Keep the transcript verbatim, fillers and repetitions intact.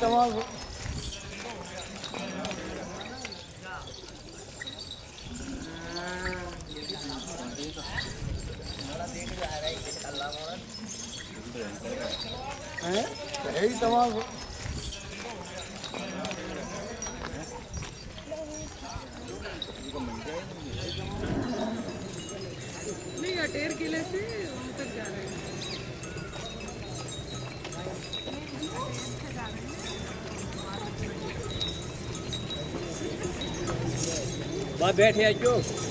तमाम है ही तमाम नहीं अटेर किले से उन तक जा रहे हैं। वहाँ बैठे आज क्यों?